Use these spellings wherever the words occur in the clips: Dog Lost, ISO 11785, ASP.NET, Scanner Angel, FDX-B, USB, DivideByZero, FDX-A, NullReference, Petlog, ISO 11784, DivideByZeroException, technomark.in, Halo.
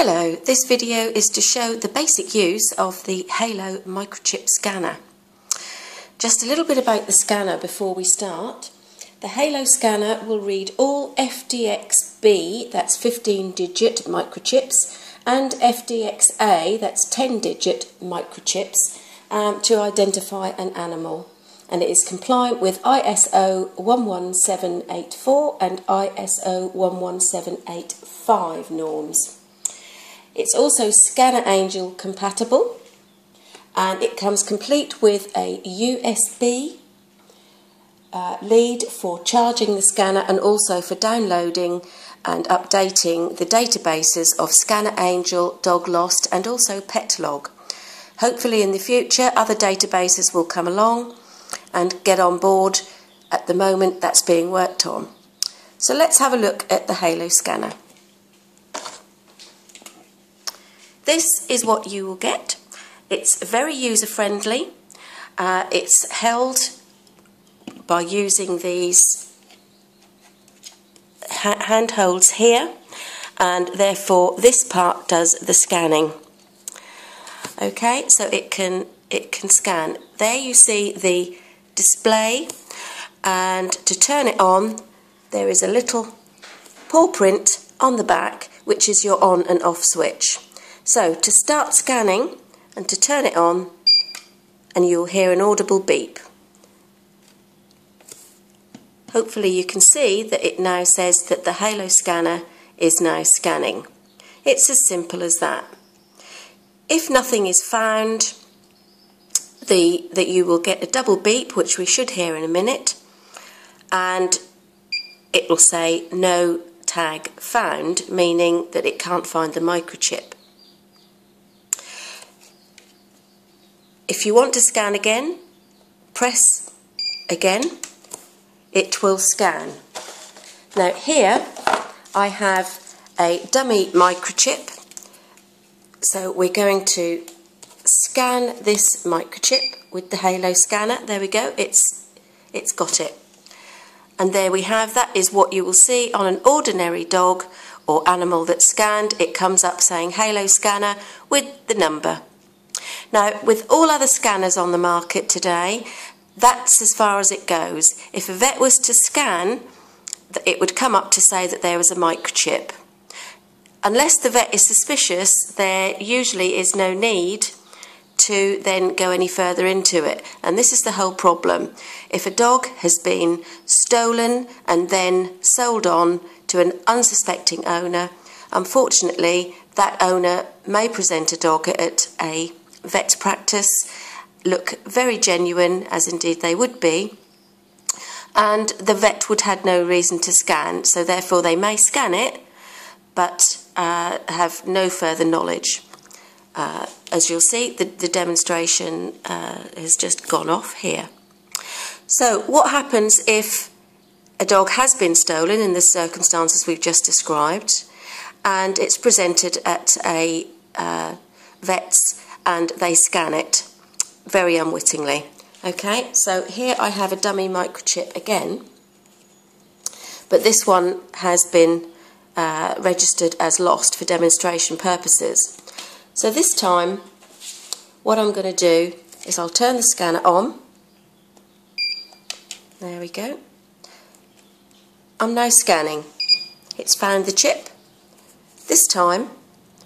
Hello, this video is to show the basic use of the Halo microchip scanner. Just a little bit about the scanner before we start. The Halo scanner will read all FDX-B, that's 15-digit microchips, and FDX-A, that's 10-digit microchips, to identify an animal. And it is compliant with ISO 11784 and ISO 11785 norms. It's also Scanner Angel compatible, and it comes complete with a USB lead for charging the scanner and also for downloading and updating the databases of Scanner Angel, Dog Lost and also Petlog. Hopefully in the future other databases will come along and get on board. At the moment that's being worked on. So let's have a look at the Halo scanner. This is what you will get. It's very user-friendly. It's held by using these handholds here, and therefore this part does the scanning. Okay, so it can scan. There you see the display, and to turn it on there is a little paw print on the back which is your on and off switch. So to start scanning and to turn it on, and you'll hear an audible beep. Hopefully you can see that it now says that the Halo scanner is now scanning. It's as simple as that. If nothing is found, that you will get a double beep, which we should hear in a minute, and it will say no tag found, meaning that it can't find the microchip. If you want to scan again, press again, it will scan. Now here I have a dummy microchip, so we're going to scan this microchip with the Halo scanner. There we go, it's got it. And there we have, that is what you will see on an ordinary dog or animal that's scanned. It comes up saying Halo scanner with the number. Now, with all other scanners on the market today, that's as far as it goes. If a vet was to scan, it would come up to say that there was a microchip. Unless the vet is suspicious, there usually is no need to then go any further into it. And this is the whole problem. If a dog has been stolen and then sold on to an unsuspecting owner, unfortunately, that owner may present a dog at a vet's practice, look very genuine, as indeed they would be, and the vet would have no reason to scan, so therefore they may scan it but have no further knowledge. As you'll see, the demonstration has just gone off here. So what happens if a dog has been stolen in the circumstances we've just described and it's presented at a vet's and they scan it very unwittingly? Okay, so here I have a dummy microchip again, but this one has been registered as lost for demonstration purposes. So this time what I'm going to do is I'll turn the scanner on. There we go. I'm now scanning. It's found the chip. This time,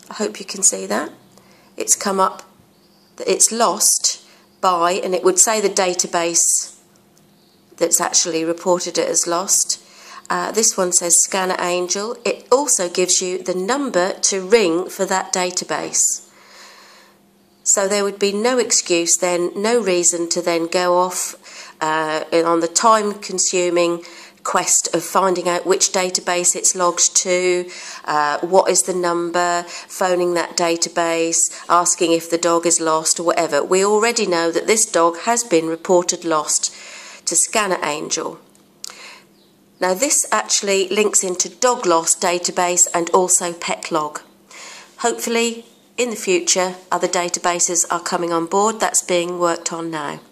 I hope you can see that, it's come up that it's lost by, and it would say the database that's actually reported it as lost. This one says Scanner Angel. It also gives you the number to ring for that database. So there would be no excuse then, no reason to then go off on the time-consuming quest of finding out which database it's logged to, what is the number, phoning that database, asking if the dog is lost or whatever. We already know that this dog has been reported lost to Scanner Angel. Now this actually links into Dog Lost database and also Petlog. Hopefully in the future other databases are coming on board. That's being worked on now.